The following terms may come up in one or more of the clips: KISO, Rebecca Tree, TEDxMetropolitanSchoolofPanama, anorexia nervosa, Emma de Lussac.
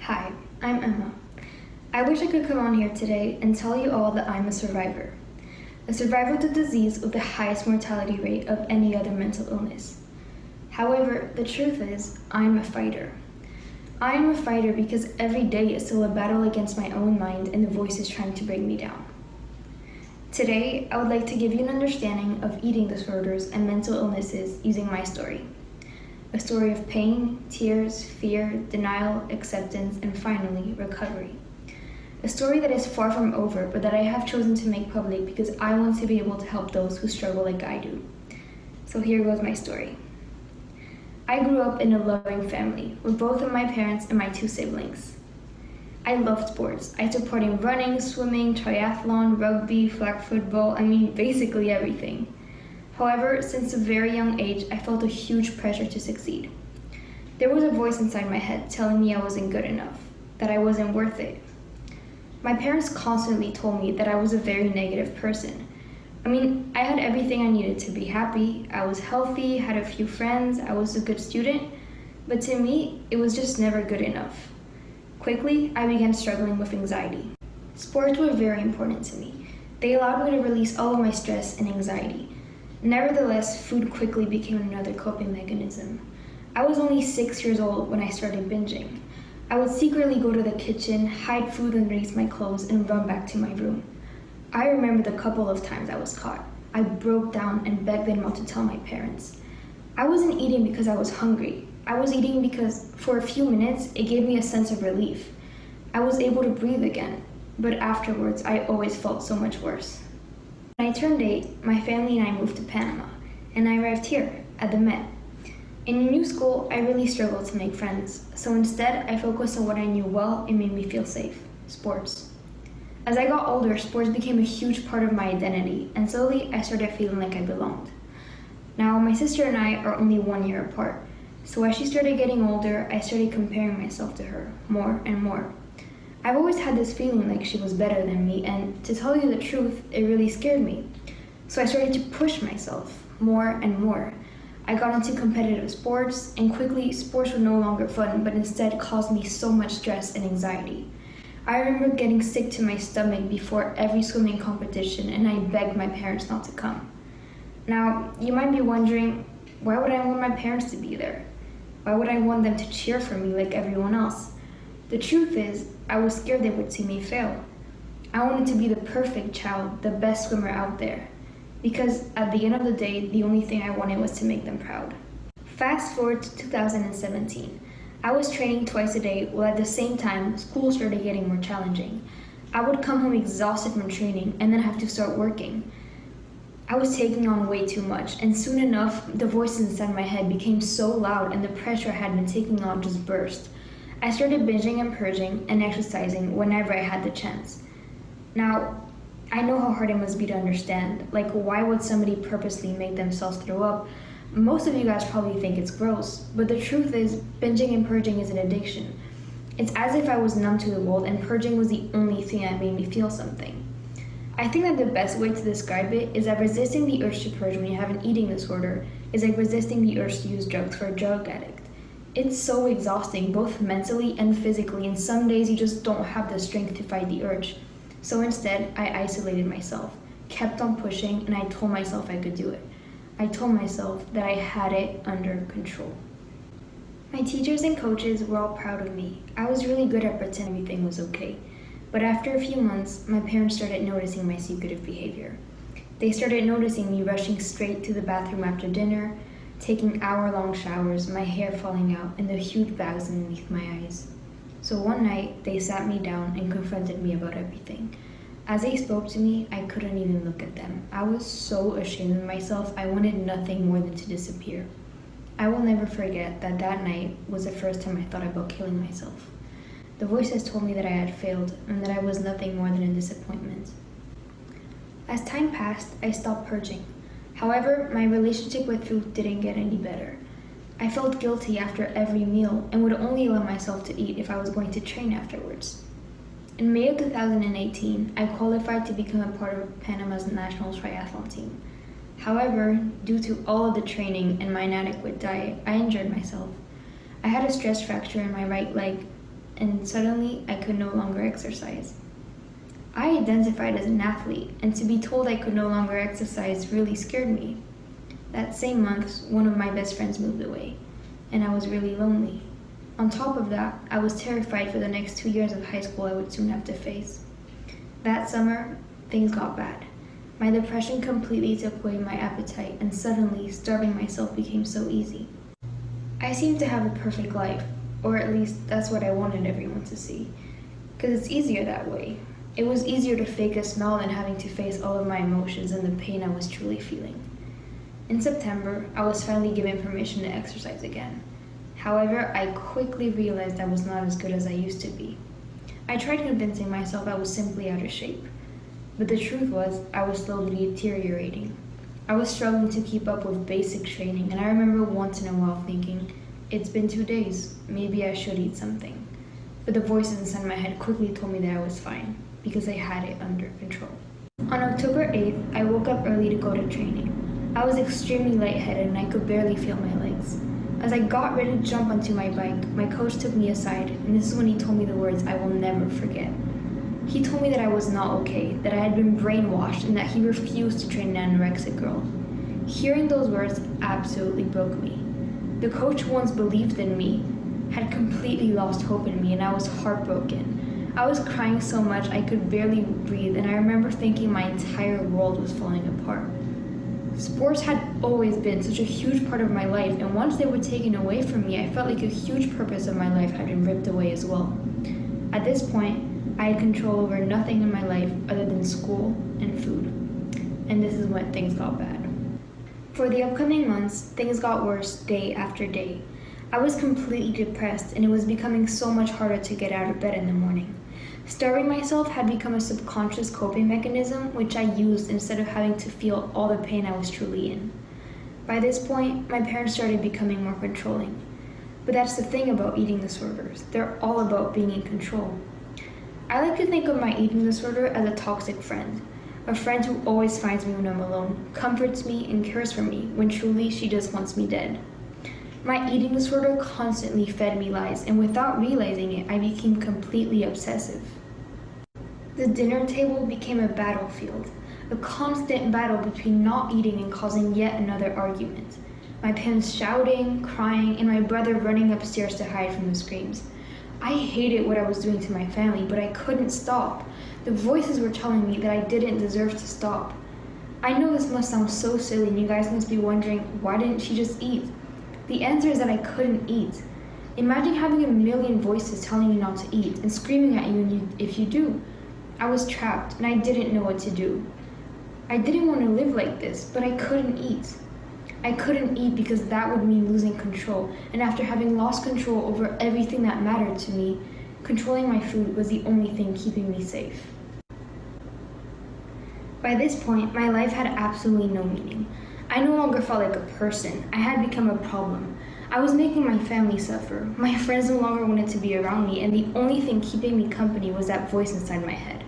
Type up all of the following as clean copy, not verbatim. Hi, I'm Emma. I wish I could come on here today and tell you all that I'm a survivor. A survivor of the disease with the highest mortality rate of any other mental illness. However, the truth is, I'm a fighter. I am a fighter because every day is still a battle against my own mind and the voices trying to bring me down. Today, I would like to give you an understanding of eating disorders and mental illnesses using my story. A story of pain, tears, fear, denial, acceptance, and finally, recovery. A story that is far from over, but that I have chosen to make public because I want to be able to help those who struggle like I do. So here goes my story. I grew up in a loving family with both of my parents and my two siblings. I loved sports. I supported running, swimming, triathlon, rugby, flag football, basically everything. However, since a very young age, I felt a huge pressure to succeed. There was a voice inside my head telling me I wasn't good enough, that I wasn't worth it. My parents constantly told me that I was a very negative person. I had everything I needed to be happy. I was healthy, had a few friends, I was a good student, but to me, it was just never good enough. Quickly, I began struggling with anxiety. Sports were very important to me. They allowed me to release all of my stress and anxiety. Nevertheless, food quickly became another coping mechanism. I was only 6 years old when I started binging. I would secretly go to the kitchen, hide food underneath my clothes, and run back to my room. I remember the couple of times I was caught. I broke down and begged them not to tell my parents. I wasn't eating because I was hungry. I was eating because, for a few minutes, it gave me a sense of relief. I was able to breathe again, but afterwards, I always felt so much worse. When I turned 8, my family and I moved to Panama, and I arrived here, at the Met. In a new school, I really struggled to make friends, so instead, I focused on what I knew well and made me feel safe, sports. As I got older, sports became a huge part of my identity, and slowly, I started feeling like I belonged. Now, my sister and I are only 1 year apart. So as she started getting older, I started comparing myself to her more and more. I've always had this feeling like she was better than me, and to tell you the truth, it really scared me. So I started to push myself more and more. I got into competitive sports, and quickly, sports were no longer fun, but instead caused me so much stress and anxiety. I remember getting sick to my stomach before every swimming competition, and I begged my parents not to come. Now, you might be wondering, why would I want my parents to be there? Why would I want them to cheer for me like everyone else? The truth is, I was scared they would see me fail. I wanted to be the perfect child, the best swimmer out there. Because at the end of the day, the only thing I wanted was to make them proud. Fast forward to 2017. I was training twice a day, while at the same time, school started getting more challenging. I would come home exhausted from training and then have to start working. I was taking on way too much, and soon enough, the voices inside my head became so loud and the pressure I had been taking on just burst. I started binging and purging and exercising whenever I had the chance. Now, I know how hard it must be to understand. Like, why would somebody purposely make themselves throw up? Most of you guys probably think it's gross, but the truth is, binging and purging is an addiction. It's as if I was numb to the world and purging was the only thing that made me feel something. I think that the best way to describe it is that resisting the urge to purge when you have an eating disorder is like resisting the urge to use drugs for a drug addict. It's so exhausting, both mentally and physically, and some days you just don't have the strength to fight the urge. So instead, I isolated myself, kept on pushing, and I told myself I could do it. I told myself that I had it under control. My teachers and coaches were all proud of me. I was really good at pretending everything was okay. But after a few months, my parents started noticing my secretive behavior. They started noticing me rushing straight to the bathroom after dinner, taking hour-long showers, my hair falling out, and the huge bags underneath my eyes. So one night, they sat me down and confronted me about everything. As they spoke to me, I couldn't even look at them. I was so ashamed of myself, I wanted nothing more than to disappear. I will never forget that that night was the first time I thought about killing myself. The voices told me that I had failed and that I was nothing more than a disappointment. As time passed, I stopped purging. However, my relationship with food didn't get any better. I felt guilty after every meal and would only allow myself to eat if I was going to train afterwards. In May of 2018, I qualified to become a part of Panama's national triathlon team. However, due to all of the training and my inadequate diet, I injured myself. I had a stress fracture in my right leg and suddenly I could no longer exercise. I identified as an athlete, and to be told I could no longer exercise really scared me. That same month, one of my best friends moved away, and I was really lonely. On top of that, I was terrified for the next 2 years of high school I would soon have to face. That summer, things got bad. My depression completely took away my appetite, and suddenly, starving myself became so easy. I seemed to have a perfect life, or at least that's what I wanted everyone to see, because it's easier that way. It was easier to fake a smile than having to face all of my emotions and the pain I was truly feeling. In September, I was finally given permission to exercise again. However, I quickly realized I was not as good as I used to be. I tried convincing myself I was simply out of shape, but the truth was I was slowly deteriorating. I was struggling to keep up with basic training, and I remember once in a while thinking, it's been 2 days, maybe I should eat something. But the voices inside my head quickly told me that I was fine, because I had it under control. On October 8th, I woke up early to go to training. I was extremely lightheaded and I could barely feel my legs. As I got ready to jump onto my bike, my coach took me aside, and this is when he told me the words I will never forget. He told me that I was not okay, that I had been brainwashed, and that he refused to train an anorexic girl. Hearing those words absolutely broke me. The coach who once believed in me had completely lost hope in me, and I was heartbroken. I was crying so much I could barely breathe, and I remember thinking my entire world was falling apart. Sports had always been such a huge part of my life, and once they were taken away from me, I felt like a huge purpose of my life had been ripped away as well. At this point, I had control over nothing in my life other than school and food, and this is when things got bad. For the upcoming months, things got worse day after day. I was completely depressed, and it was becoming so much harder to get out of bed in the morning. Starving myself had become a subconscious coping mechanism which I used instead of having to feel all the pain I was truly in. By this point, my parents started becoming more controlling. But that's the thing about eating disorders, they're all about being in control. I like to think of my eating disorder as a toxic friend, a friend who always finds me when I'm alone, comforts me, and cares for me when truly she just wants me dead. My eating disorder constantly fed me lies, and without realizing it, I became completely obsessive. The dinner table became a battlefield, a constant battle between not eating and causing yet another argument. My parents shouting, crying, and my brother running upstairs to hide from the screams. I hated what I was doing to my family, but I couldn't stop. The voices were telling me that I didn't deserve to stop. I know this must sound so silly, and you guys must be wondering, why didn't she just eat? The answer is that I couldn't eat. Imagine having a million voices telling you not to eat and screaming at you if you do. I was trapped and I didn't know what to do. I didn't want to live like this, but I couldn't eat. I couldn't eat because that would mean losing control, and after having lost control over everything that mattered to me, controlling my food was the only thing keeping me safe. By this point, my life had absolutely no meaning. I no longer felt like a person. I had become a problem. I was making my family suffer. My friends no longer wanted to be around me, and the only thing keeping me company was that voice inside my head.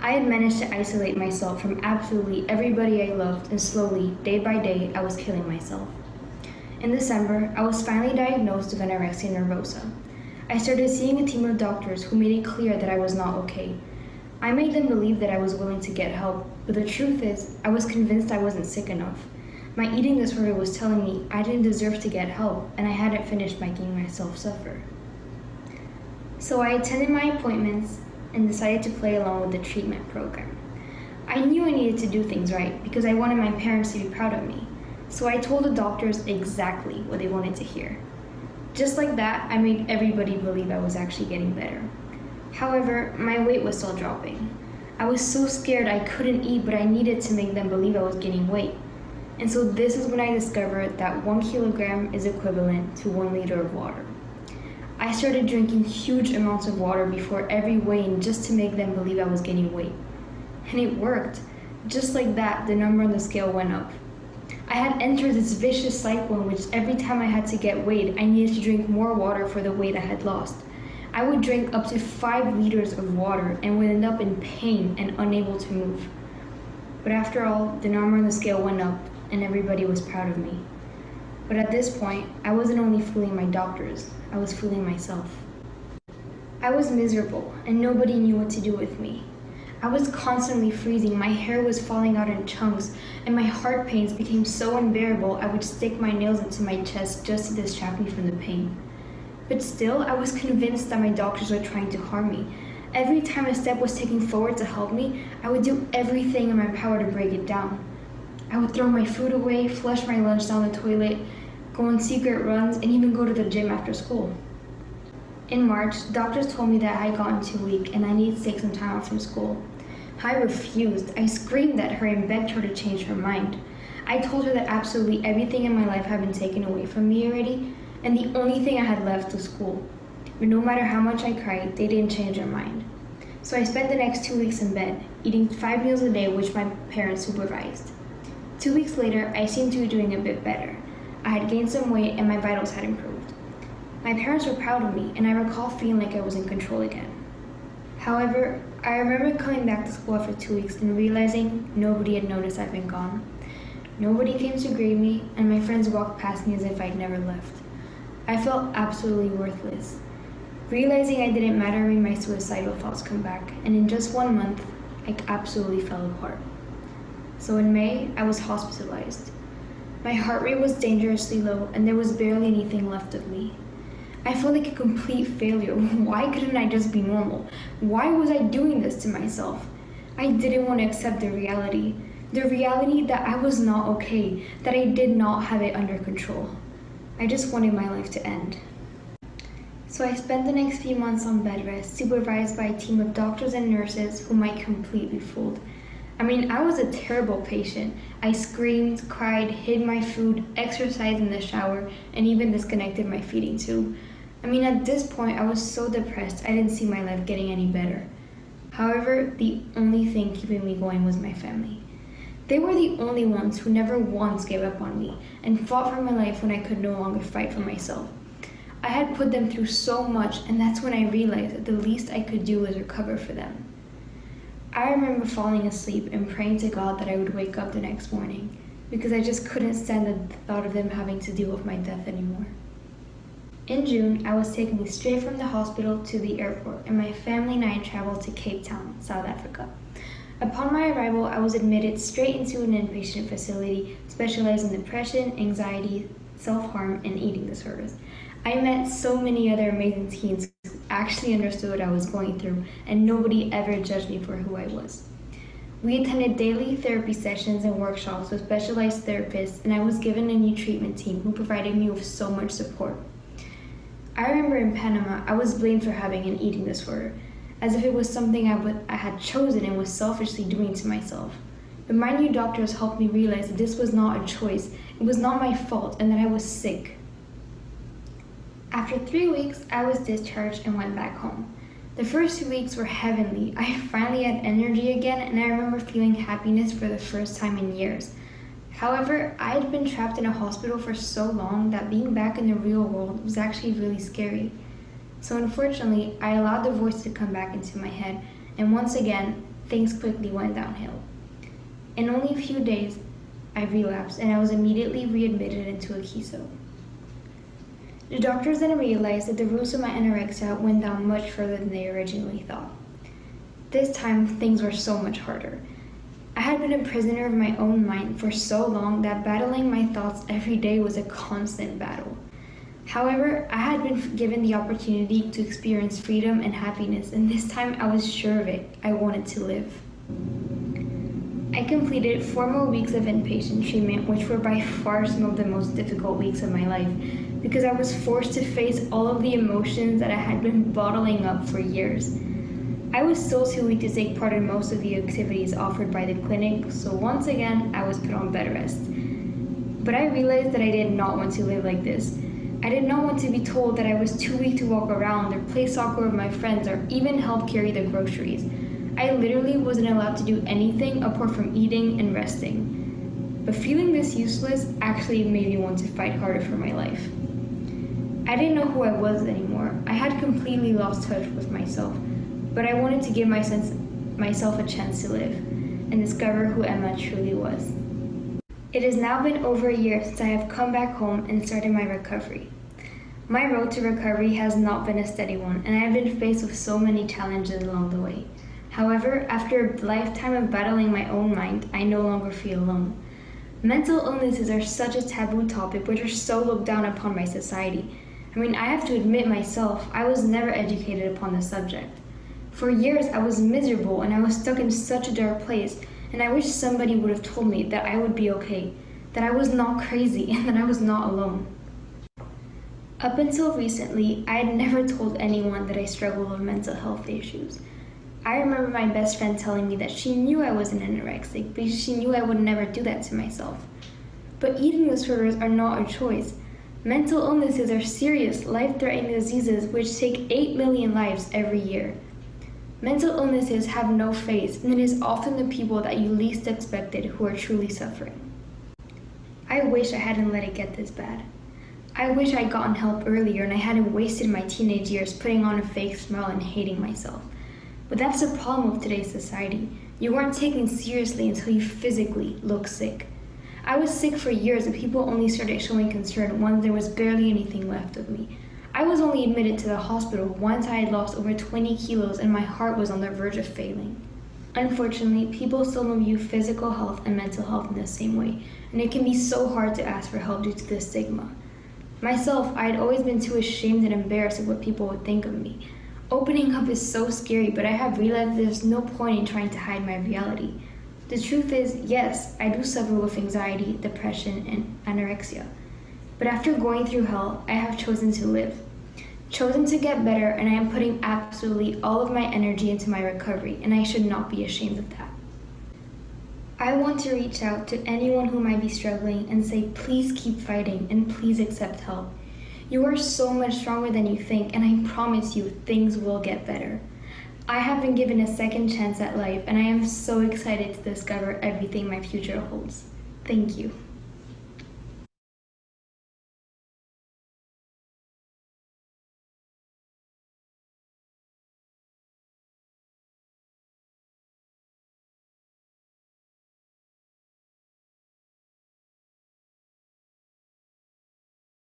I had managed to isolate myself from absolutely everybody I loved, and slowly, day by day, I was killing myself. In December, I was finally diagnosed with anorexia nervosa. I started seeing a team of doctors who made it clear that I was not okay. I made them believe that I was willing to get help, but the truth is, I was convinced I wasn't sick enough. My eating disorder was telling me I didn't deserve to get help, and I hadn't finished making myself suffer. So I attended my appointments and decided to play along with the treatment program. I knew I needed to do things right because I wanted my parents to be proud of me. So I told the doctors exactly what they wanted to hear. Just like that, I made everybody believe I was actually getting better. However, my weight was still dropping. I was so scared I couldn't eat, but I needed to make them believe I was gaining weight. And so this is when I discovered that 1 kilogram is equivalent to 1 liter of water. I started drinking huge amounts of water before every weigh-in just to make them believe I was gaining weight. And it worked. Just like that, the number on the scale went up. I had entered this vicious cycle in which every time I had to get weighed, I needed to drink more water for the weight I had lost. I would drink up to 5 liters of water and would end up in pain and unable to move. But after all, the number on the scale went up, and everybody was proud of me. But at this point, I wasn't only fooling my doctors, I was fooling myself. I was miserable, and nobody knew what to do with me. I was constantly freezing, my hair was falling out in chunks, and my heart pains became so unbearable I would stick my nails into my chest just to distract me from the pain. But still, I was convinced that my doctors were trying to harm me. Every time a step was taken forward to help me, I would do everything in my power to break it down. I would throw my food away, flush my lunch down the toilet, go on secret runs, and even go to the gym after school. In March, doctors told me that I had gotten too weak and I needed to take some time off from school. I refused. I screamed at her and begged her to change her mind. I told her that absolutely everything in my life had been taken away from me already, and the only thing I had left was school. But no matter how much I cried, they didn't change their mind. So I spent the next 2 weeks in bed, eating 5 meals a day which my parents supervised. 2 weeks later, I seemed to be doing a bit better. I had gained some weight and my vitals had improved. My parents were proud of me, and I recall feeling like I was in control again. However, I remember coming back to school after 2 weeks and realizing nobody had noticed I'd been gone. Nobody came to greet me, and my friends walked past me as if I'd never left. I felt absolutely worthless. Realizing I didn't matter made my suicidal thoughts come back, and in just 1 month, I absolutely fell apart. So in May, I was hospitalized. My heart rate was dangerously low, and there was barely anything left of me. I felt like a complete failure. Why couldn't I just be normal? Why was I doing this to myself? I didn't want to accept the reality that I was not okay, that I did not have it under control. I just wanted my life to end. So I spent the next few months on bed rest, supervised by a team of doctors and nurses whom I completely fooled. I mean, I was a terrible patient. I screamed, cried, hid my food, exercised in the shower, and even disconnected my feeding tube. I mean, at this point, I was so depressed, I didn't see my life getting any better. However, the only thing keeping me going was my family. They were the only ones who never once gave up on me and fought for my life when I could no longer fight for myself. I had put them through so much, and that's when I realized that the least I could do was recover for them. I remember falling asleep and praying to God that I would wake up the next morning, because I just couldn't stand the thought of them having to deal with my death anymore. In June, I was taken straight from the hospital to the airport, and my family and I traveled to Cape Town, South Africa. Upon my arrival, I was admitted straight into an inpatient facility specialized in depression, anxiety, self-harm, and eating disorders. I met so many other amazing teens who actually understood what I was going through, and nobody ever judged me for who I was. We attended daily therapy sessions and workshops with specialized therapists, and I was given a new treatment team who provided me with so much support. I remember in Panama, I was blamed for having an eating disorder, as if it was something I had chosen and was selfishly doing to myself. But my new doctors helped me realize that this was not a choice, it was not my fault, and that I was sick. After 3 weeks, I was discharged and went back home. The first 2 weeks were heavenly. I finally had energy again, and I remember feeling happiness for the first time in years. However, I had been trapped in a hospital for so long that being back in the real world was actually really scary. So unfortunately, I allowed the voice to come back into my head, and once again, things quickly went downhill. In only a few days, I relapsed, and I was immediately readmitted into a KISO. The doctors then realized that the roots of my anorexia went down much further than they originally thought. This time, things were so much harder. I had been a prisoner of my own mind for so long that battling my thoughts every day was a constant battle. However, I had been given the opportunity to experience freedom and happiness, and this time I was sure of it. I wanted to live. I completed 4 more weeks of inpatient treatment, which were by far some of the most difficult weeks of my life, because I was forced to face all of the emotions that I had been bottling up for years. I was still too weak to take part in most of the activities offered by the clinic, so once again, I was put on bed rest. But I realized that I did not want to live like this. I did not want to be told that I was too weak to walk around or play soccer with my friends or even help carry the groceries. I literally wasn't allowed to do anything apart from eating and resting. But feeling this useless actually made me want to fight harder for my life. I didn't know who I was anymore. I had completely lost touch with myself, but I wanted to give myself a chance to live and discover who Emma truly was. It has now been over a year since I have come back home and started my recovery. My road to recovery has not been a steady one, and I have been faced with so many challenges along the way. However, after a lifetime of battling my own mind, I no longer feel alone. Mental illnesses are such a taboo topic which are so looked down upon by society. I have to admit myself, I was never educated upon the subject. For years, I was miserable and I was stuck in such a dark place, and I wish somebody would have told me that I would be okay, that I was not crazy, and that I was not alone. Up until recently, I had never told anyone that I struggled with mental health issues. I remember my best friend telling me that she knew I was an anorexic because she knew I would never do that to myself. But eating disorders are not a choice. Mental illnesses are serious, life-threatening diseases which take 8 million lives every year. Mental illnesses have no face, and it is often the people that you least expected who are truly suffering. I wish I hadn't let it get this bad. I wish I'd gotten help earlier and I hadn't wasted my teenage years putting on a fake smile and hating myself. But that's the problem with today's society. You weren't taken seriously until you physically looked sick. I was sick for years and people only started showing concern once there was barely anything left of me. I was only admitted to the hospital once I had lost over 20 kilos and my heart was on the verge of failing. Unfortunately, people still view physical health and mental health in the same way, and it can be so hard to ask for help due to this stigma. Myself, I had always been too ashamed and embarrassed of what people would think of me. Opening up is so scary, but I have realized there's no point in trying to hide my reality. The truth is, yes, I do suffer with anxiety, depression, and anorexia. But after going through hell, I have chosen to live. Chosen to get better, and I am putting absolutely all of my energy into my recovery, and I should not be ashamed of that. I want to reach out to anyone who might be struggling and say, please keep fighting and please accept help. You are so much stronger than you think, and I promise you things will get better. I have been given a second chance at life, and I am so excited to discover everything my future holds. Thank you.